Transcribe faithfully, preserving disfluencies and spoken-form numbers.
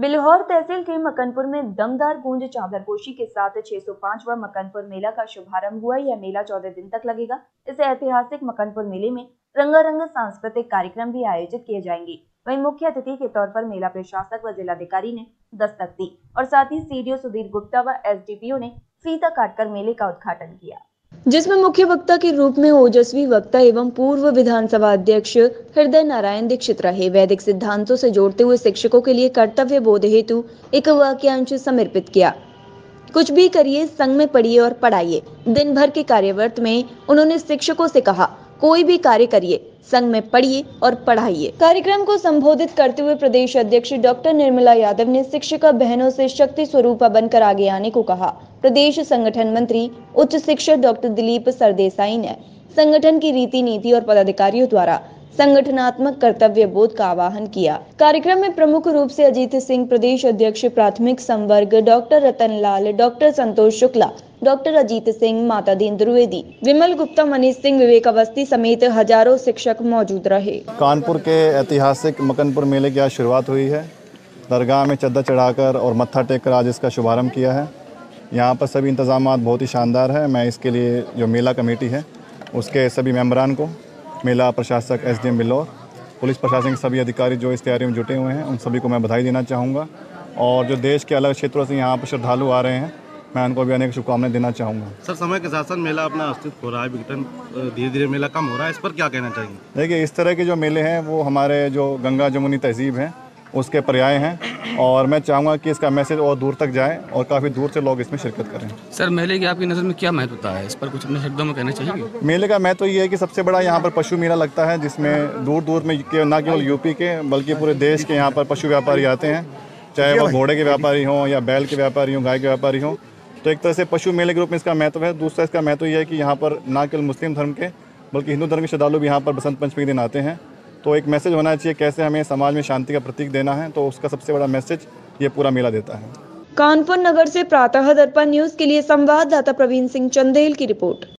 बिलहौर तहसील के मकनपुर में दमदार गूंज चादरपोशी के साथ छह सौ पांचवां मकनपुर मेला का शुभारंभ हुआ। यह मेला चौदह दिन तक लगेगा। इस ऐतिहासिक मकनपुर मेले में रंगारंग सांस्कृतिक कार्यक्रम भी आयोजित किए जाएंगे। वहीं मुख्य अतिथि के तौर पर मेला प्रशासक व जिलाधिकारी ने दस्तक दी और साथ ही सीडीओ सुधीर गुप्ता व एसडीपीओ ने फीता काटकर मेले का उद्घाटन किया, जिसमें मुख्य वक्ता के रूप में ओजस्वी वक्ता एवं पूर्व विधानसभा अध्यक्ष हृदय नारायण दीक्षित रहे। वैदिक सिद्धांतों से जोड़ते हुए शिक्षकों के लिए कर्तव्य बोध हेतु एक वाक्यांश समर्पित किया। कुछ भी करिए, संग में पढ़िए और पढ़ाइए। दिन भर के कार्यव्रत में उन्होंने शिक्षकों से कहा, कोई भी कार्य करिए, संग में पढ़िए और पढ़ाइए। कार्यक्रम को संबोधित करते हुए प्रदेश अध्यक्ष डॉक्टर निर्मला यादव ने शिक्षिका बहनों से शक्ति स्वरूपा बनकर आगे आने को कहा। प्रदेश संगठन मंत्री उच्च शिक्षा डॉक्टर दिलीप सरदेसाई ने संगठन की रीति नीति और पदाधिकारियों द्वारा संगठनात्मक कर्तव्य बोध का आह्वान किया। कार्यक्रम में प्रमुख रूप से अजीत सिंह प्रदेश अध्यक्ष प्राथमिक संवर्ग, doctor Ratan Lal, doctor Santosh Shukla, doctor Ajit Singh, Mata Deen द्रिवेदी, विमल गुप्ता, मनीष सिंह, विवेक अवस्थी समेत हजारों शिक्षक मौजूद रहे। कानपुर के ऐतिहासिक मकनपुर मेले की आज शुरुआत हुई है। दरगाह में चद्दर चढ़ाकर और मत्था टेक कर आज इसका शुभारम्भ किया है। यहाँ पर सभी इंतजाम बहुत ही शानदार है। मैं इसके लिए जो मेला कमेटी है उसके सभी मेम्बरान को, मेला प्रशासक एसडीएम बिलौर, पुलिस प्रशासन के सभी अधिकारी जो इस तैयारी में जुटे हुए हैं, उन सभी को मैं बधाई देना चाहूँगा। और जो देश के अलग क्षेत्रों से यहाँ पर श्रद्धालु आ रहे हैं, मैं उनको भी अनेक शुभकामनाएं देना चाहूँगा। सर, समय के साथ साथ मेला अपना अस्तित्व हो रहा है, विघटन धीरे धीरे मेला कम हो रहा है, इस पर क्या कहना चाहिए? देखिए, इस तरह के जो मेले हैं वो हमारे जो गंगा जमुनी तहजीब हैं उसके पर्याय हैं, और मैं चाहूँगा कि इसका मैसेज और दूर तक जाए और काफ़ी दूर से लोग इसमें शिरकत करें। सर, मेले की आपकी नज़र में क्या महत्व होता है, इस पर कुछ अपने शब्दों में कहना चाहिए? मेले का महत्व ये है कि सबसे बड़ा यहाँ पर पशु मेला लगता है, जिसमें दूर दूर में न केवल यूपी के बल्कि पूरे देश के यहाँ पर पशु व्यापारी आते हैं, चाहे वो घोड़े के व्यापारी हों या बैल के व्यापारी हों, गाय के व्यापारी हों। तो एक तरह से पशु मेले के रूप में इसका महत्व है। दूसरा इसका महत्व यह है कि यहाँ पर न केवल मुस्लिम धर्म के बल्कि हिंदू धर्म के श्रद्धालु भी यहाँ पर बसंत पंचमी के दिन आते हैं। तो एक मैसेज होना चाहिए कैसे हमें समाज में शांति का प्रतीक देना है, तो उसका सबसे बड़ा मैसेज ये पूरा मेला देता है। कानपुर नगर से प्रातः दर्पण न्यूज़ के लिए संवाददाता प्रवीण सिंह चंदेल की रिपोर्ट।